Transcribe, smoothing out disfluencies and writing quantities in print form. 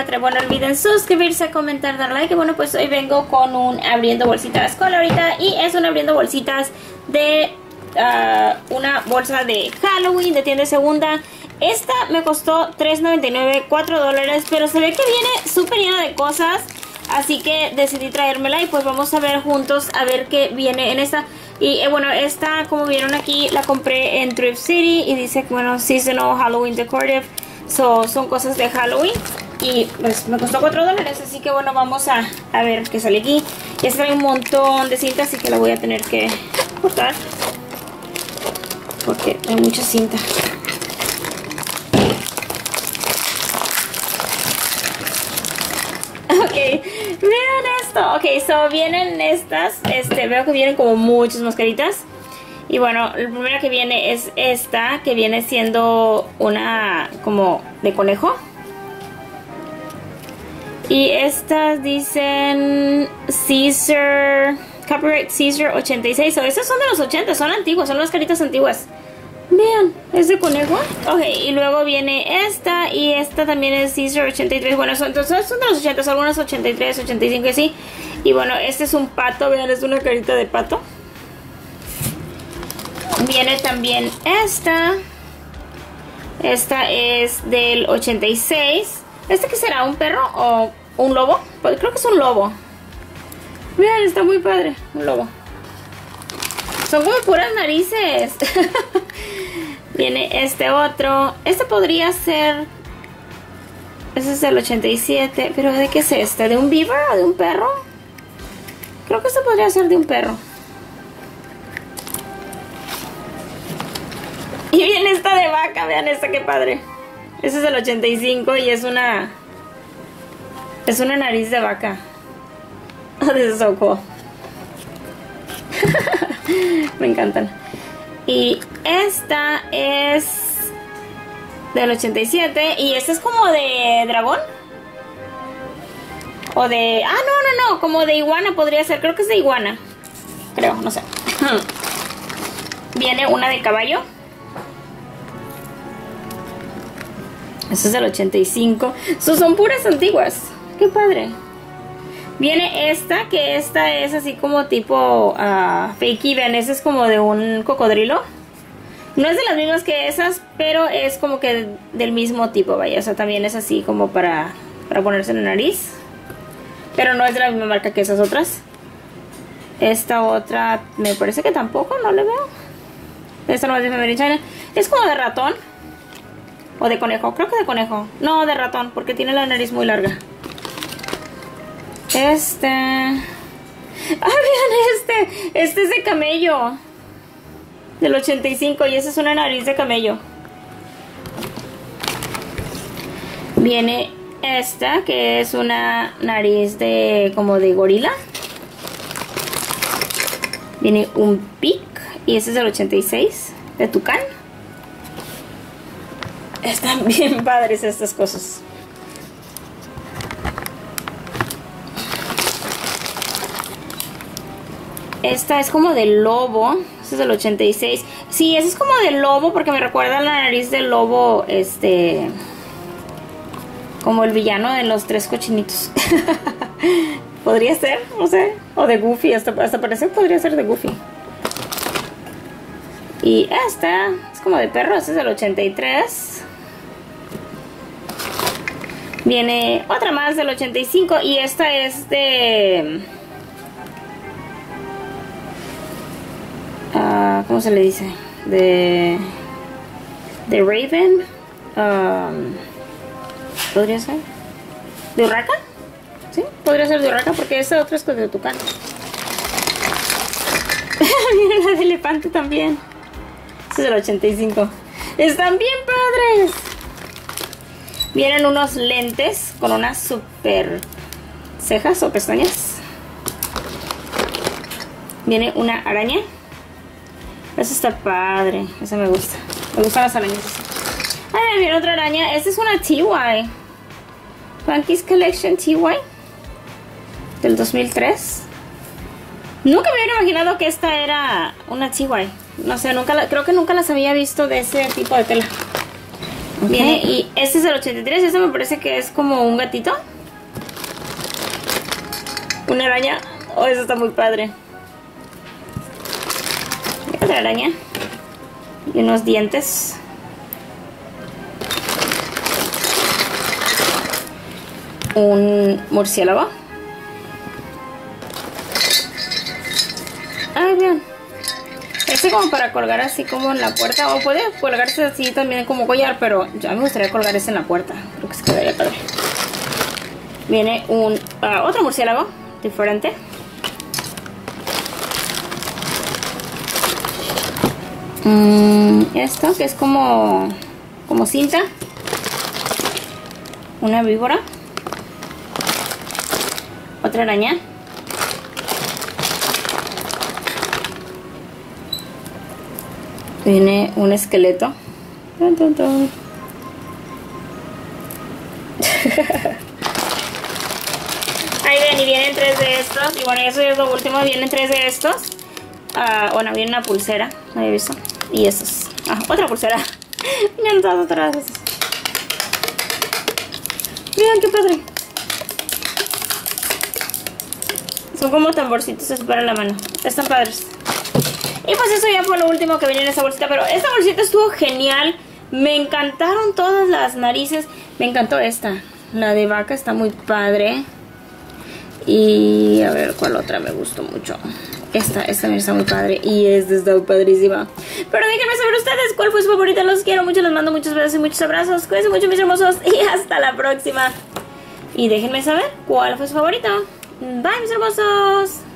para atrás. Bueno, no olviden suscribirse, comentar, dar like. Y bueno, pues hoy vengo con un abriendo bolsitas con Laurita. Y es un abriendo bolsitas de una bolsa de Halloween de tienda segunda. Esta me costó $3.99, $4, pero se ve que viene súper llena de cosas. Así que decidí traérmela y pues vamos a ver juntos a ver qué viene en esta. Y bueno, esta, como vieron aquí, la compré en Thrift City y dice, bueno, Seasonal Halloween Decorative. So, son cosas de Halloween y pues me costó $4. Así que bueno, vamos a ver qué sale aquí. Ya sale un montón de cinta, así que la voy a tener que cortar porque hay mucha cinta. Ok, vean esto. Ok, so vienen estas, veo que vienen como muchas mascaritas. Y bueno, la primera que viene es esta, que viene siendo una como de conejo. Y estas dicen Cesar, copyright Cesar 86. So estas son de los 80, son antiguas, son las caritas antiguas. Vean, es de conejo. Ok, y luego viene esta. Y esta también es Cesar 83. Bueno, entonces son de los 80, son algunas 83, 85 y así. Y bueno, este es un pato, vean, es una carita de pato. Viene también esta. Esta es del 86. ¿Este qué será? ¿Un perro o un lobo? Pues creo que es un lobo. Vean, está muy padre, un lobo. Son como puras narices. Viene este otro. Este podría ser... Este es el 87. ¿Pero de qué es este? ¿De un beaver o de un perro? Creo que este podría ser de un perro. Y viene esta de vaca. Vean esta, qué padre. Este es el 85 y es una... Es una nariz de vaca. Oh, this is so cool. Me encantan. Y esta es del 87. Y esta es como de dragón. O de... Ah, no, no, no. Como de iguana podría ser. Creo que es de iguana. Creo, no sé. Viene una de caballo. Esta es del 85. So, son puras antiguas. Qué padre. Viene esta, que esta es así como tipo fakey. Vean, esta es como de un cocodrilo. No es de las mismas que esas, pero es como que del mismo tipo, vaya. O sea, también es así como para ponerse en la nariz. Pero no es de la misma marca que esas otras. Esta otra, me parece que tampoco, no le veo. Esta no es de Made in China. Es como de ratón. O de conejo, creo que de conejo. No, de ratón, porque tiene la nariz muy larga. Este... Ah, vean este. Este es de camello. Del 85. Y esa es una nariz de camello. Viene esta, que es una nariz de... como de gorila. Viene un pic. Y ese es del 86. De tucán. Están bien padres estas cosas. Esta es como de lobo. Esta es del 86. Sí, esa es como de lobo porque me recuerda a la nariz del lobo. Como el villano de los tres cochinitos. Podría ser, no sé. O de Goofy, hasta parece que podría ser de Goofy. Y esta es como de perro. Esta es del 83. Viene otra más del 85. Y esta es de... ¿cómo se le dice? De Raven. ¿Podría ser? ¿De Urraca? Sí, podría ser de Urraca porque esta otra es de tucán. Miren la de elefante también. Esta es del 85. ¡Están bien padres! Vienen unos lentes con unas super cejas o pestañas. Viene una araña. Eso está padre. Esa me gusta. Me gustan las arañas. Ahí viene otra araña. Esta es una T.Y. Funky's Collection T.Y. Del 2003. Nunca me hubiera imaginado que esta era una T.Y. No sé, creo que nunca las había visto de ese tipo de tela. Okay. Viene, y este es el 83. Este me parece que es como un gatito, una araña. Oh, eso está muy padre. Otra araña y unos dientes. Un murciélago. Ay, vean. Este como para colgar así como en la puerta. O puede colgarse así también como collar, pero ya me gustaría colgar ese en la puerta. Creo que se quedaría padre. Viene un otro murciélago diferente. Esto que es como cinta. Una víbora. Otra araña. Viene un esqueleto. Ahí ven, y vienen tres de estos. Y bueno, eso ya es lo último. Vienen tres de estos. Bueno, viene una pulsera. No había visto. Y esos. Otra pulsera. Miren todas otras veces. Miren qué padre. Son como tamborcitos así para la mano. Están padres. Y pues eso ya fue lo último que venía en esta bolsita. Pero esta bolsita estuvo genial. Me encantaron todas las narices. Me encantó esta. La de vaca está muy padre. Y a ver cuál otra me gustó mucho. Esta también está muy padre. Y esta está padrísima. Pero déjenme saber ustedes cuál fue su favorita. Los quiero mucho. Les mando muchos besos y muchos abrazos. Cuídense mucho, mis hermosos. Y hasta la próxima. Y déjenme saber cuál fue su favorita. Bye, mis hermosos.